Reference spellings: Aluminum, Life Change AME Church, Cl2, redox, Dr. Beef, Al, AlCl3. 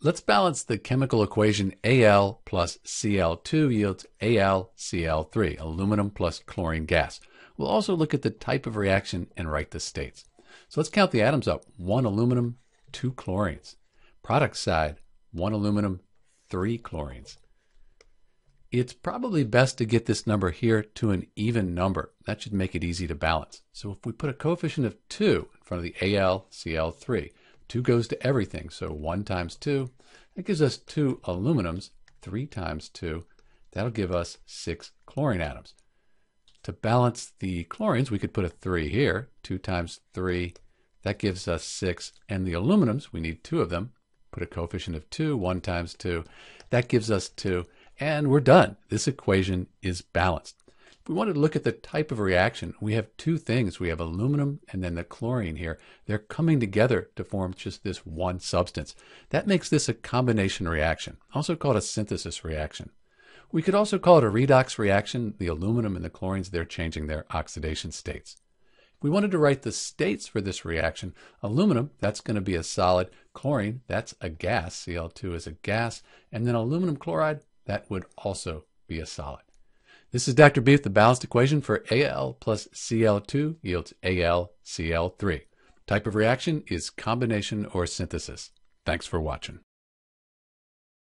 Let's balance the chemical equation. Al plus Cl2 yields AlCl3, aluminum plus chlorine gas. We'll also look at the type of reaction and write the states. So let's count the atoms up. 1 aluminum, 2 chlorines. Product side, 1 aluminum, 3 chlorines. It's probably best to get this number here to an even number. That should make it easy to balance. So if we put a coefficient of 2 in front of the AlCl3, 2 goes to everything, so 1 times 2, that gives us 2 aluminums, 3 times 2, that'll give us 6 chlorine atoms. To balance the chlorines, we could put a 3 here, 2 times 3, that gives us 6, and the aluminums, we need 2 of them, put a coefficient of 2, 1 times 2, that gives us 2, and we're done. This equation is balanced. We wanted to look at the type of reaction. We have two things. We have aluminum and then the chlorine here. They're coming together to form just this one substance. That makes this a combination reaction, also called a synthesis reaction. We could also call it a redox reaction. The aluminum and the chlorines, they're changing their oxidation states. If we wanted to write the states for this reaction, aluminum, that's going to be a solid. Chlorine, that's a gas. Cl2 is a gas. And then aluminum chloride, that would also be a solid. This is Dr. Beef, the balanced equation for Al plus Cl2 yields AlCl3. Type of reaction is combination or synthesis. Thanks for watching.